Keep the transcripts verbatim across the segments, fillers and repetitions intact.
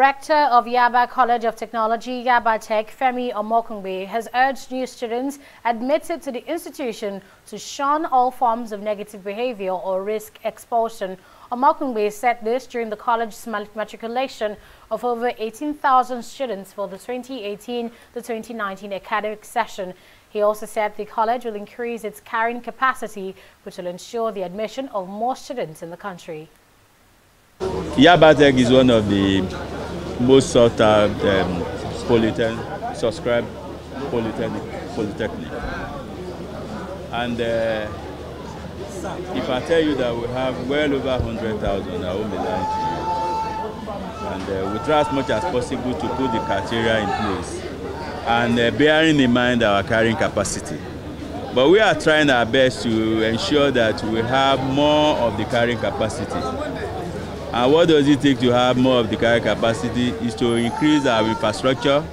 Rector of Yaba College of Technology, Yaba Tech, Femi Omokongbe, has urged new students admitted to the institution to shun all forms of negative behavior or risk expulsion. Omokongbe said this during the college's matriculation of over eighteen thousand students for the twenty eighteen to twenty nineteen academic session. He also said the college will increase its carrying capacity, which will ensure the admission of more students in the country. Yaba Tech is one of the most sought out um, polytech, subscribed polytechnic, polytechnic. And uh, if I tell you that we have well over one hundred thousand, I will be lying to you. And uh, we try as much as possible to put the criteria in place and uh, bearing in mind our carrying capacity. But we are trying our best to ensure that we have more of the carrying capacity. And what does it take to have more of the carrying capacity is to increase our infrastructure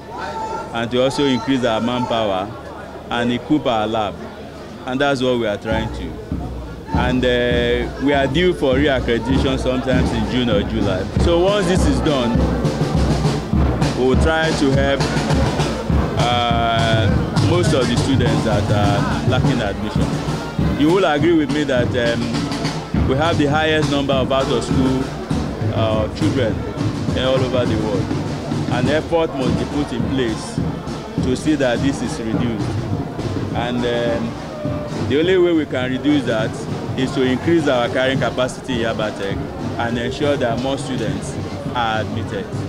and to also increase our manpower and equip our lab. And that's what we are trying to. And uh, we are due for reaccreditation sometimes in June or July. So once this is done, we'll try to help uh, most of the students that are lacking admission. You will agree with me that um, we have the highest number of out-of-school uh, children all over the world. An effort must be put in place to see that this is reduced. And um, the only way we can reduce that is to increase our carrying capacity in Yaba Tech and ensure that more students are admitted.